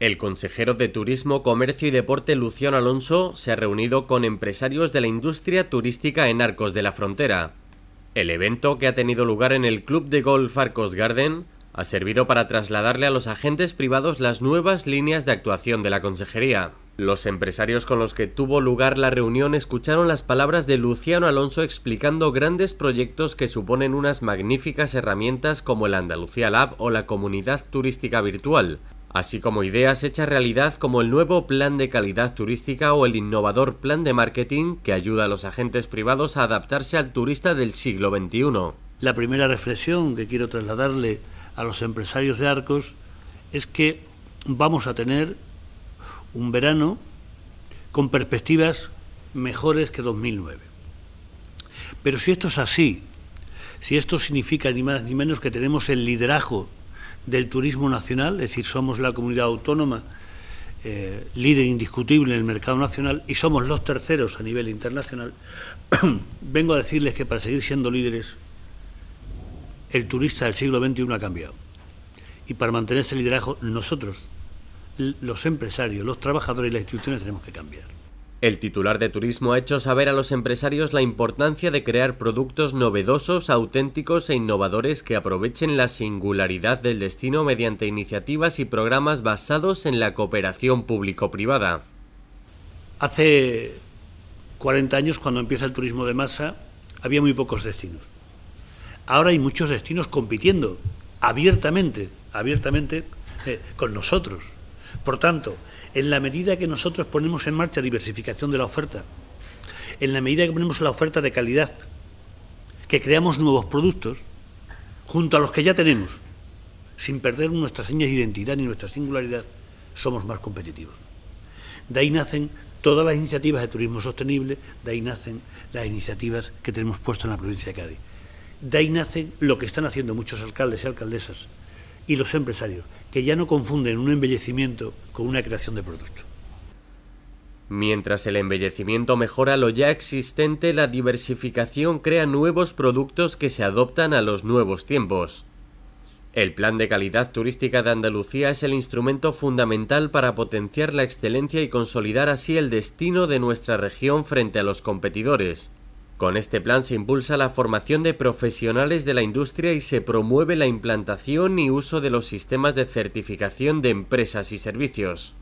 El consejero de Turismo, Comercio y Deporte Luciano Alonso se ha reunido con empresarios de la industria turística en Arcos de la Frontera. El evento, que ha tenido lugar en el Club de Golf Arcos Garden, ha servido para trasladarle a los agentes privados las nuevas líneas de actuación de la consejería. Los empresarios con los que tuvo lugar la reunión escucharon las palabras de Luciano Alonso explicando grandes proyectos que suponen unas magníficas herramientas como el Andalucía Lab o la Comunidad Turística Virtual, así como ideas hechas realidad como el nuevo Plan de Calidad Turística o el innovador Plan de Marketing que ayuda a los agentes privados a adaptarse al turista del siglo XXI. La primera reflexión que quiero trasladarle a los empresarios de Arcos es que vamos a tener un verano con perspectivas mejores que 2009. Pero si esto es así, si esto significa ni más ni menos que tenemos el liderazgo del turismo nacional, es decir, somos la comunidad autónoma líder indiscutible en el mercado nacional y somos los terceros a nivel internacional, vengo a decirles que para seguir siendo líderes, el turista del siglo XXI ha cambiado. Y para mantener ese liderazgo, nosotros, los empresarios, los trabajadores y las instituciones tenemos que cambiar. El titular de Turismo ha hecho saber a los empresarios la importancia de crear productos novedosos, auténticos e innovadores que aprovechen la singularidad del destino mediante iniciativas y programas basados en la cooperación público-privada. Hace 40 años, cuando empieza el turismo de masa, había muy pocos destinos. Ahora hay muchos destinos compitiendo abiertamente con nosotros. Por tanto, en la medida que nosotros ponemos en marcha diversificación de la oferta, en la medida que ponemos la oferta de calidad, que creamos nuevos productos, junto a los que ya tenemos, sin perder nuestras señas de identidad ni nuestra singularidad, somos más competitivos. De ahí nacen todas las iniciativas de turismo sostenible, de ahí nacen las iniciativas que tenemos puestas en la provincia de Cádiz. De ahí nace lo que están haciendo muchos alcaldes y alcaldesas y los empresarios, que ya no confunden un embellecimiento con una creación de producto. Mientras el embellecimiento mejora lo ya existente, la diversificación crea nuevos productos que se adoptan a los nuevos tiempos. El Plan de Calidad Turística de Andalucía es el instrumento fundamental para potenciar la excelencia y consolidar así el destino de nuestra región frente a los competidores. Con este plan se impulsa la formación de profesionales de la industria y se promueve la implantación y uso de los sistemas de certificación de empresas y servicios.